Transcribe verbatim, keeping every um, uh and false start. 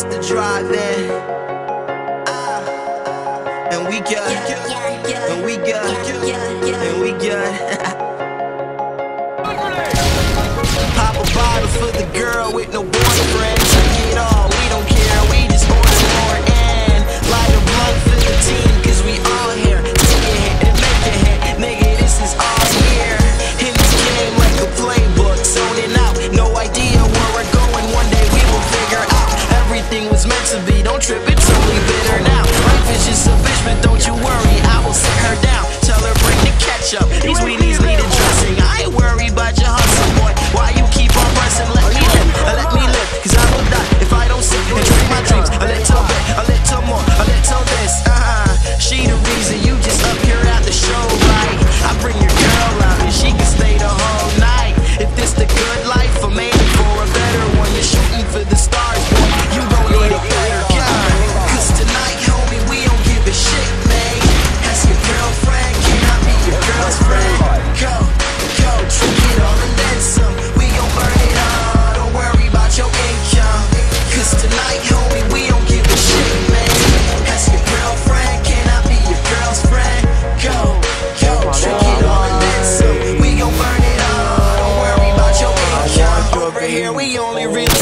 It's the drive-in. Ah, and we good. And we good. And we good. Pop a bottle for the girl with no boyfriend. Take it all. We don't care. We just order more and light a blunt for the team, 'cause we all here. Take a hit and make a hit, nigga. This is all here. In this game like a playbook, zone it out. No idea where we're going. One day we will figure out. Everything was meant to be, don't trip, it's only bitter now. Life is just a bitch, but don't you worry, I will set her down. Tell her bring the ketchup, these weenies need addressing. I ain't worried about your hustle, boy, why you keep on pressing? Let me live, uh, let me live, 'cause I will die if I don't sit and drink my dreams. A little bit, a little more, a little this, uh-huh. She the reason you just up here at the show, right? I bring your girl out and she can stay the whole night. If this the good life, I'm aiming for a better one. You're shooting for the stars, boy, you don't need a better gun. 'Cause tonight, homie, we don't give a shit, man. Ask your girlfriend, can I be your girl's friend? Go, go, drink it all and then some. We gon' burn it all, don't worry about your income. 'Cause tonight, homie, we don't give a shit, man. Ask your girlfriend, can I be your girl's friend? Go, go, drink it all and then some. We gon' burn it all, don't worry about your income. Over here, we only really